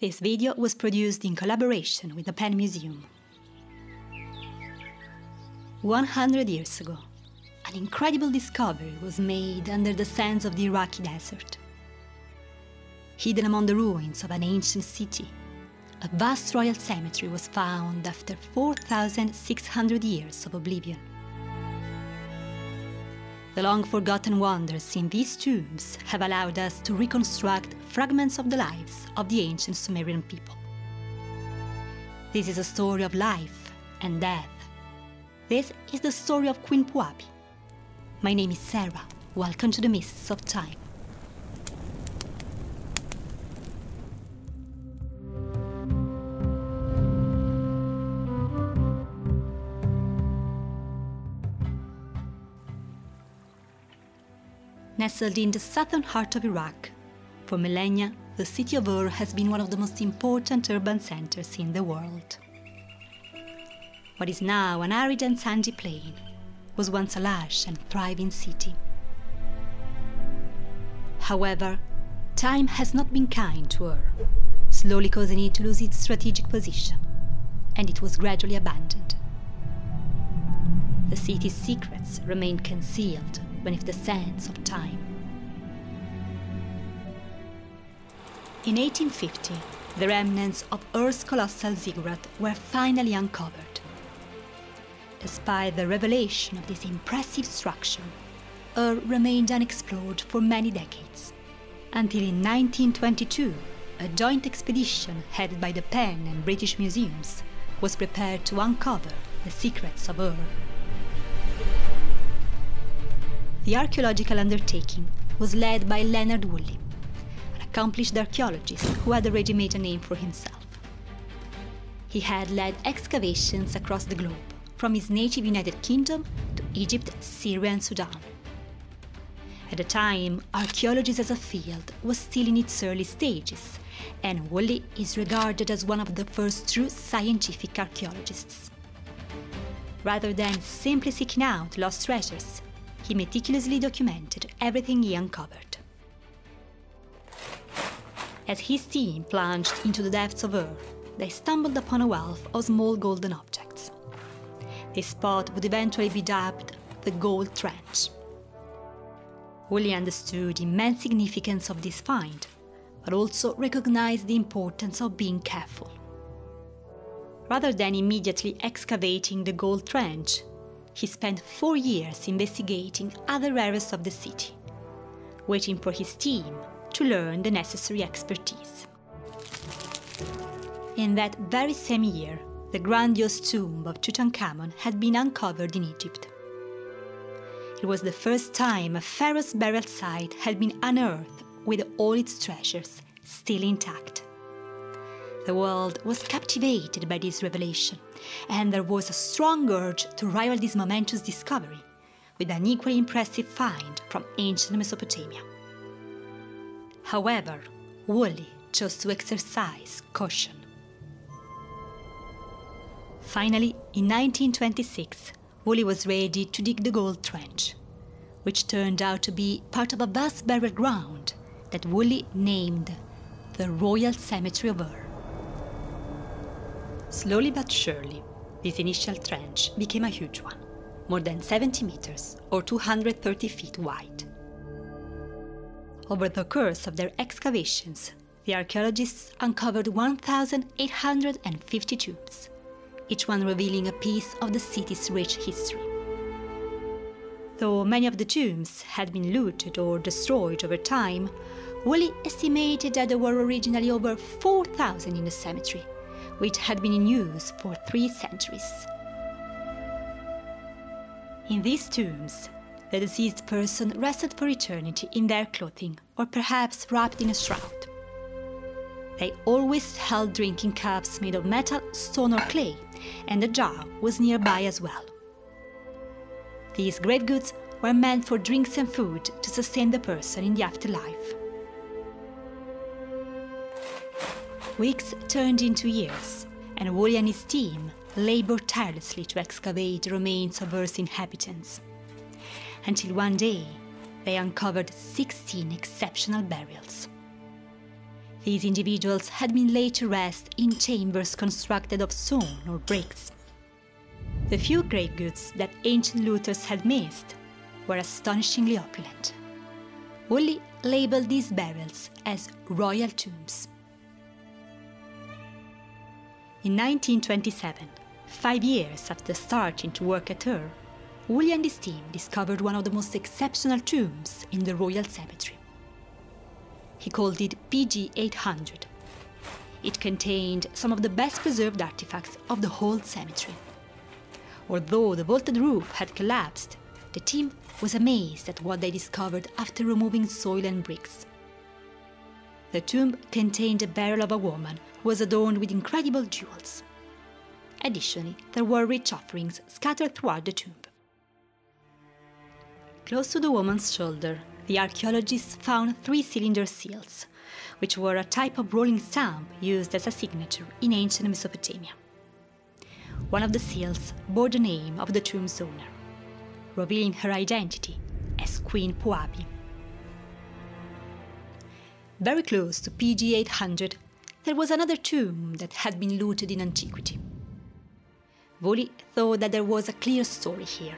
This video was produced in collaboration with the Penn Museum. 100 years ago, an incredible discovery was made under the sands of the Iraqi desert. Hidden among the ruins of an ancient city, a vast royal cemetery was found after 4,600 years of oblivion. The long-forgotten wonders in these tombs have allowed us to reconstruct fragments of the lives of the ancient Sumerian people. This is a story of life and death. This is the story of Queen Puabi. My name is Sarah. Welcome to the Mists of Time. Nestled in the southern heart of Iraq, for millennia, the city of Ur has been one of the most important urban centers in the world. What is now an arid and sandy plain was once a lush and thriving city. However, time has not been kind to Ur, slowly causing it to lose its strategic position, and it was gradually abandoned. The city's secrets remained concealed beneath the sands of time. In 1850, the remnants of Ur's colossal ziggurat were finally uncovered. Despite the revelation of this impressive structure, Ur remained unexplored for many decades, until in 1922, a joint expedition headed by the Penn and British Museums was prepared to uncover the secrets of Ur. The archaeological undertaking was led by Leonard Woolley, an accomplished archaeologist who had already made a name for himself. He had led excavations across the globe, from his native United Kingdom to Egypt, Syria and Sudan. At the time, archaeology as a field was still in its early stages, and Woolley is regarded as one of the first true scientific archaeologists. Rather than simply seeking out lost treasures, he meticulously documented everything he uncovered. As his team plunged into the depths of Ur, they stumbled upon a wealth of small golden objects. This spot would eventually be dubbed the Gold Trench. Woolley understood the immense significance of this find, but also recognized the importance of being careful. Rather than immediately excavating the Gold Trench, he spent 4 years investigating other areas of the city, waiting for his team to learn the necessary expertise. In that very same year, the grandiose tomb of Tutankhamun had been uncovered in Egypt. It was the first time a pharaoh's burial site had been unearthed with all its treasures still intact. The world was captivated by this revelation, and there was a strong urge to rival this momentous discovery with an equally impressive find from ancient Mesopotamia. However, Woolley chose to exercise caution. Finally, in 1926, Woolley was ready to dig the Gold Trench, which turned out to be part of a vast burial ground that Woolley named the Royal Cemetery of Ur. Slowly but surely, this initial trench became a huge one, more than 70 meters or 230 feet wide. Over the course of their excavations, the archaeologists uncovered 1,850 tombs, each one revealing a piece of the city's rich history. Though many of the tombs had been looted or destroyed over time, Woolley estimated that there were originally over 4,000 in the cemetery, which had been in use for 3 centuries. In these tombs, the deceased person rested for eternity in their clothing, or perhaps wrapped in a shroud. They always held drinking cups made of metal, stone or clay, and a jar was nearby as well. These grave goods were meant for drinks and food to sustain the person in the afterlife. Weeks turned into years, and Woolley and his team labored tirelessly to excavate the remains of Earth's inhabitants, until one day they uncovered 16 exceptional burials. These individuals had been laid to rest in chambers constructed of stone or bricks. The few grave goods that ancient looters had missed were astonishingly opulent. Woolley labeled these barrels as royal tombs. In 1927, 5 years after starting to work at Ur, Woolley and his team discovered one of the most exceptional tombs in the Royal Cemetery. He called it PG-800. It contained some of the best preserved artifacts of the whole cemetery. Although the vaulted roof had collapsed, the team was amazed at what they discovered after removing soil and bricks. The tomb contained a barrel of a woman who was adorned with incredible jewels. Additionally, there were rich offerings scattered throughout the tomb. Close to the woman's shoulder, the archaeologists found 3-cylinder seals, which were a type of rolling stamp used as a signature in ancient Mesopotamia. One of the seals bore the name of the tomb's owner, revealing her identity as Queen Puabi. Very close to PG-800, there was another tomb that had been looted in antiquity. Woolley thought that there was a clear story here.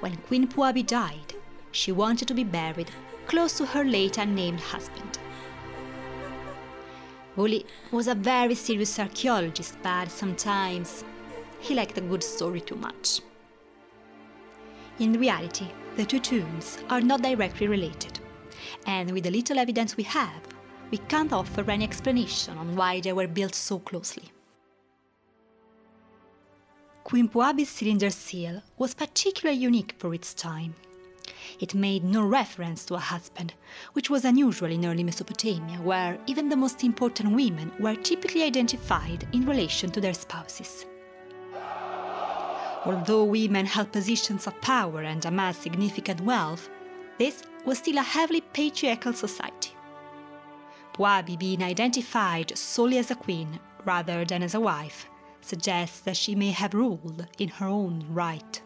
When Queen Puabi died, she wanted to be buried close to her late unnamed husband. Woolley was a very serious archaeologist, but sometimes he liked a good story too much. In reality, the two tombs are not directly related, and with the little evidence we have, we can't offer any explanation on why they were built so closely. Queen Puabi's cylinder seal was particularly unique for its time. It made no reference to a husband, which was unusual in early Mesopotamia, where even the most important women were typically identified in relation to their spouses. Although women held positions of power and amassed significant wealth, this was still a heavily patriarchal society. Puabi being identified solely as a queen rather than as a wife suggests that she may have ruled in her own right.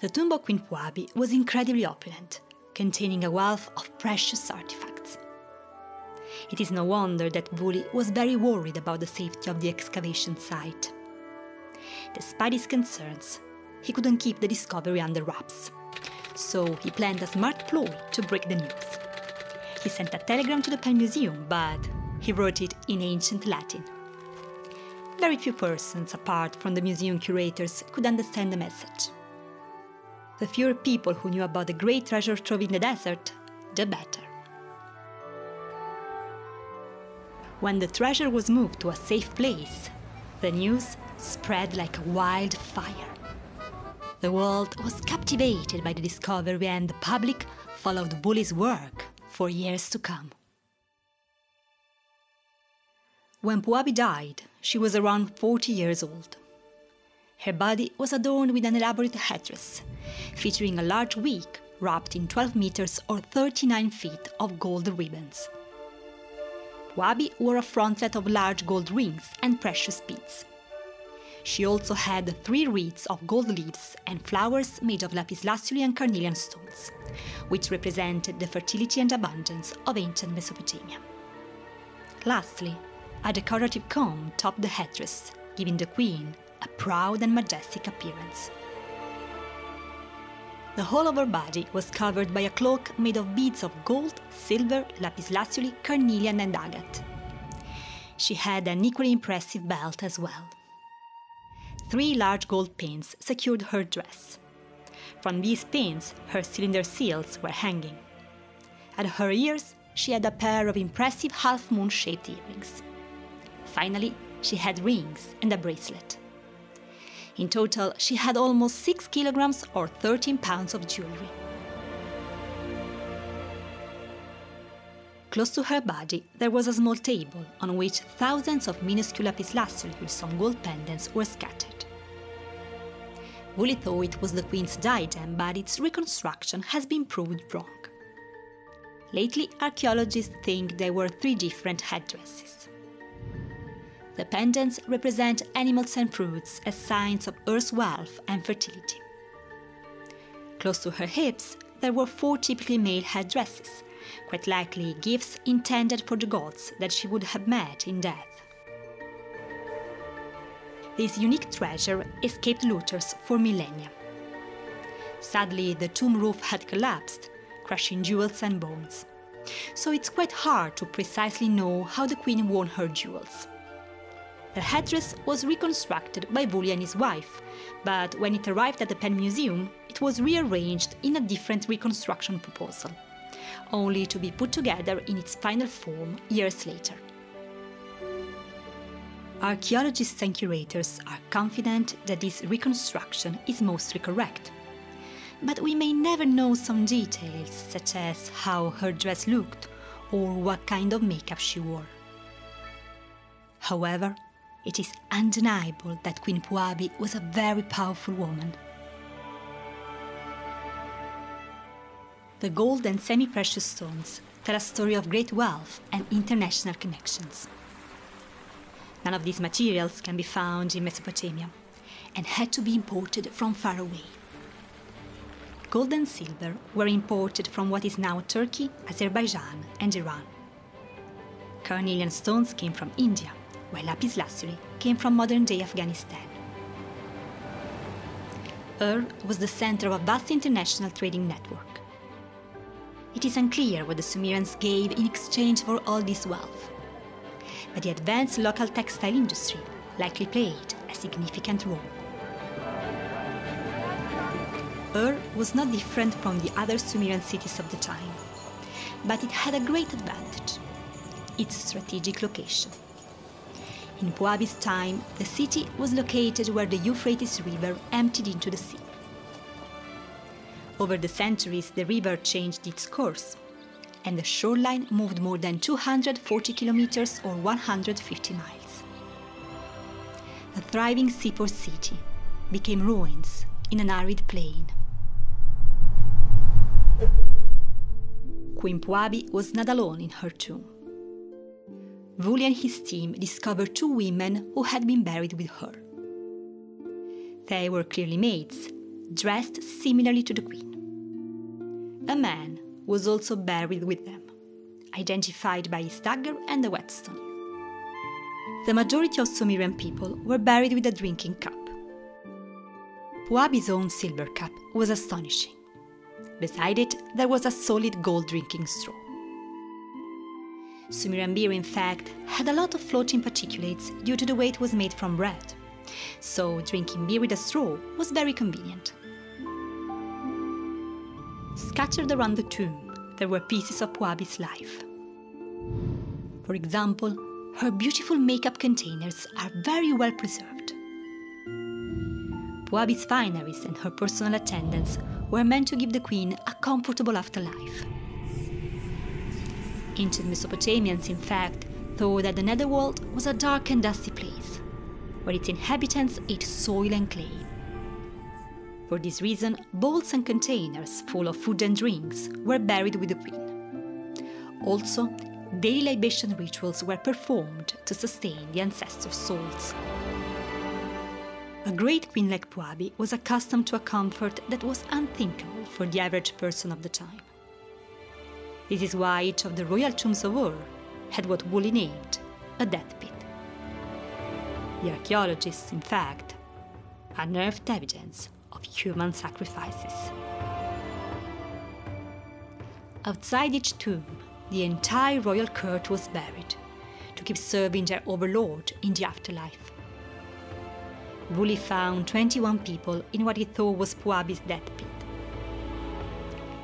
The tomb of Queen Puabi was incredibly opulent, containing a wealth of precious artifacts. It is no wonder that Woolley was very worried about the safety of the excavation site. Despite his concerns, he couldn't keep the discovery under wraps, so he planned a smart ploy to break the news. He sent a telegram to the Penn Museum, but he wrote it in ancient Latin. Very few persons, apart from the museum curators, could understand the message. The fewer people who knew about the great treasure trove in the desert, the better. When the treasure was moved to a safe place, the news spread like a wildfire. The world was captivated by the discovery, and the public followed Woolley's work for years to come. When Puabi died, she was around 40 years old. Her body was adorned with an elaborate headdress, featuring a large wig wrapped in 12 meters or 39 feet of gold ribbons. Puabi wore a frontlet of large gold rings and precious beads. She also had 3 wreaths of gold leaves and flowers made of lapis-lazuli and carnelian stones, which represented the fertility and abundance of ancient Mesopotamia. Lastly, a decorative comb topped the headdress, giving the queen a proud and majestic appearance. The whole of her body was covered by a cloak made of beads of gold, silver, lapis-lazuli, carnelian and agate. She had an equally impressive belt as well. 3 large gold pins secured her dress. From these pins, her cylinder seals were hanging. At her ears, she had a pair of impressive half-moon-shaped earrings. Finally, she had rings and a bracelet. In total, she had almost 6 kilograms or 13 pounds of jewelry. Close to her body, there was a small table on which thousands of minuscule lapis-lazuli with some gold pendants were scattered. Woolley thought it was the queen's diadem, but its reconstruction has been proved wrong. Lately, archaeologists think there were 3 different headdresses. The pendants represent animals and fruits as signs of Ur's wealth and fertility. Close to her hips, there were 4 typically male headdresses, quite likely gifts intended for the gods that she would have met in death. This unique treasure escaped looters for millennia. Sadly, the tomb roof had collapsed, crushing jewels and bones. So it's quite hard to precisely know how the queen won her jewels. The headdress was reconstructed by Woolley and his wife, but when it arrived at the Penn Museum, it was rearranged in a different reconstruction proposal, only to be put together in its final form years later. Archaeologists and curators are confident that this reconstruction is mostly correct. But we may never know some details, such as how her dress looked or what kind of makeup she wore. However, it is undeniable that Queen Puabi was a very powerful woman. The gold and semi-precious stones tell a story of great wealth and international connections. None of these materials can be found in Mesopotamia and had to be imported from far away. Gold and silver were imported from what is now Turkey, Azerbaijan and Iran. Carnelian stones came from India, while lapis-lazuli came from modern-day Afghanistan. Ur was the center of a vast international trading network. It is unclear what the Sumerians gave in exchange for all this wealth, but the advanced local textile industry likely played a significant role. Ur was not different from the other Sumerian cities of the time, but it had a great advantage: its strategic location. In Puabi's time, the city was located where the Euphrates River emptied into the sea. Over the centuries, the river changed its course, and the shoreline moved more than 240 kilometers or 150 miles. A thriving seaport city became ruins in an arid plain. Queen Puabi was not alone in her tomb. Woolley and his team discovered two women who had been buried with her. They were clearly maids, dressed similarly to the queen. A man was also buried with them, identified by his dagger and a whetstone. The majority of Sumerian people were buried with a drinking cup. Puabi's own silver cup was astonishing. Beside it, there was a solid gold drinking straw. Sumerian beer, in fact, had a lot of floating particulates due to the way it was made from bread, so drinking beer with a straw was very convenient. Scattered around the tomb, there were pieces of Puabi's life. For example, her beautiful makeup containers are very well preserved. Puabi's fineries and her personal attendants were meant to give the queen a comfortable afterlife. Ancient Mesopotamians, in fact, thought that the netherworld was a dark and dusty place, where its inhabitants ate soil and clay. For this reason, bowls and containers full of food and drinks were buried with the queen. Also, daily libation rituals were performed to sustain the ancestors' souls. A great queen like Puabi was accustomed to a comfort that was unthinkable for the average person of the time. This is why each of the royal tombs of Ur had what Woolley named a death pit. The archaeologists, in fact, unearthed evidence of human sacrifices. Outside each tomb, the entire royal court was buried to keep serving their overlord in the afterlife. Woolley found 21 people in what he thought was Puabi's death pit.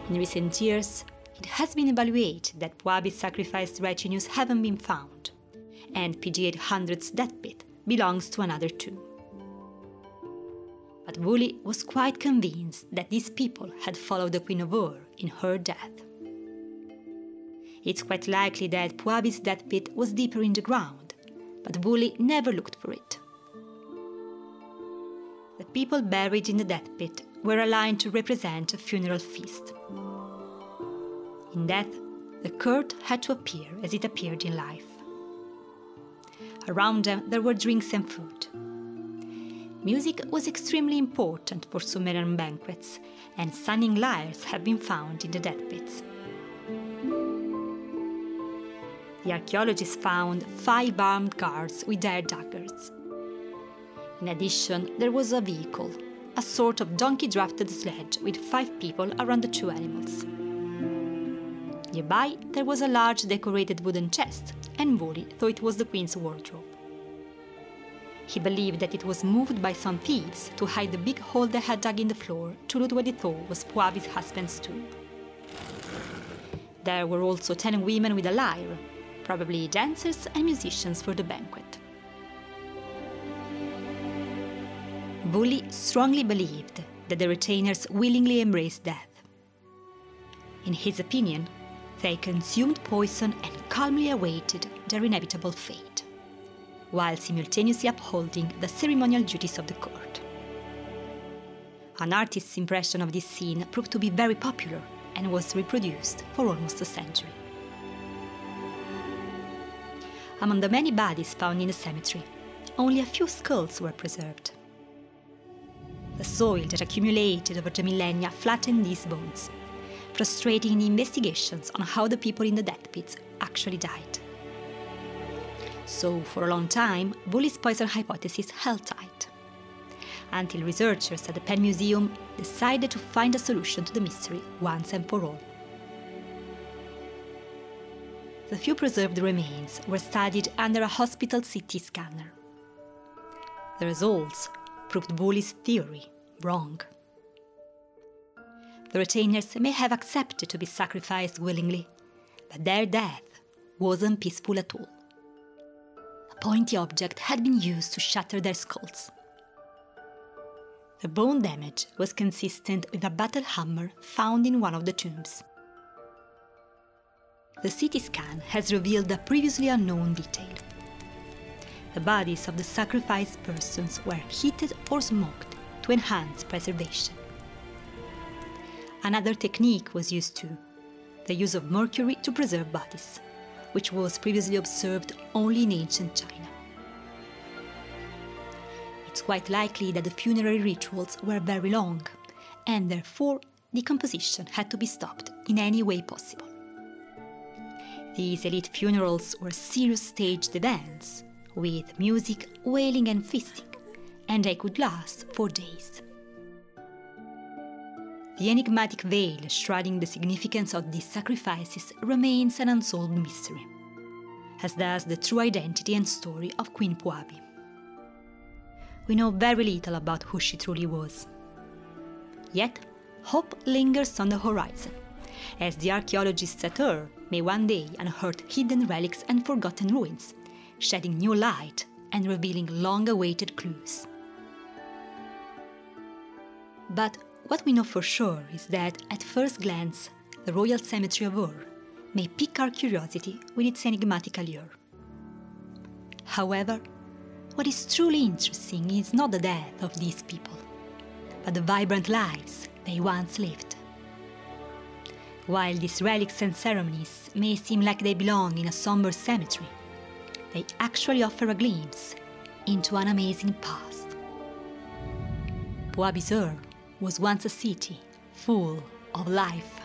In recent years, it has been evaluated that Puabi's sacrificed retinues haven't been found, and PG-800's death pit belongs to another tomb. But Woolley was quite convinced that these people had followed the Queen of Ur in her death. It's quite likely that Puabi's death pit was deeper in the ground, but Woolley never looked for it. The people buried in the death pit were aligned to represent a funeral feast. In death, the court had to appear as it appeared in life. Around them there were drinks and food. Music was extremely important for Sumerian banquets, and stunning lyres have been found in the death pits. The archaeologists found 5 armed guards with their daggers. In addition, there was a vehicle, a sort of donkey-drafted sledge with 5 people around the 2 animals. Nearby, there was a large decorated wooden chest, and Woolley thought it was the Queen's wardrobe. He believed that it was moved by some thieves to hide the big hole they had dug in the floor to loot what he thought was Puabi's husband's tomb. There were also 10 women with a lyre, probably dancers and musicians for the banquet. Woolley strongly believed that the retainers willingly embraced death. In his opinion, they consumed poison and calmly awaited their inevitable fate, while simultaneously upholding the ceremonial duties of the court. An artist's impression of this scene proved to be very popular and was reproduced for almost a century. Among the many bodies found in the cemetery, only a few skulls were preserved. The soil that accumulated over the millennia flattened these bones, frustrating the investigations on how the people in the death pits actually died. So, for a long time, Woolley's poison hypothesis held tight, until researchers at the Penn Museum decided to find a solution to the mystery once and for all. The few preserved remains were studied under a hospital CT scanner. The results proved Woolley's theory wrong. The retainers may have accepted to be sacrificed willingly, but their death wasn't peaceful at all. A pointy object had been used to shatter their skulls. The bone damage was consistent with a battle hammer found in one of the tombs. The CT scan has revealed a previously unknown detail. The bodies of the sacrificed persons were heated or smoked to enhance preservation. Another technique was used too, the use of mercury to preserve bodies, which was previously observed only in ancient China. It's quite likely that the funerary rituals were very long, and therefore decomposition had to be stopped in any way possible. These elite funerals were serious staged events, with music, wailing and feasting, and they could last for days. The enigmatic veil shrouding the significance of these sacrifices remains an unsolved mystery, as does the true identity and story of Queen Puabi. We know very little about who she truly was. Yet, hope lingers on the horizon, as the archaeologists at Ur may one day unearth hidden relics and forgotten ruins, shedding new light and revealing long-awaited clues. But what we know for sure is that, at first glance, the Royal Cemetery of Ur may pique our curiosity with its enigmatic allure. However, what is truly interesting is not the death of these people, but the vibrant lives they once lived. While these relics and ceremonies may seem like they belong in a somber cemetery, they actually offer a glimpse into an amazing past. Puabi's Ur was once a city full of life.